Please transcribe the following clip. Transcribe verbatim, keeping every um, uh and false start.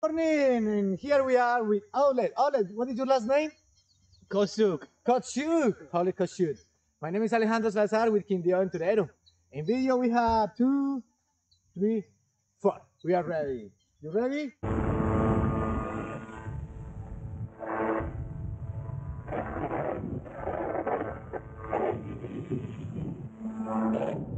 Morning, and here we are with Oleg. Oleg, what is your last name? Cosiuc. Cosiuc. Oleg Cosiuc. My name is Alejandro Salazar with Quindío Aventurero. In video we have two, three, four. We are ready. You ready?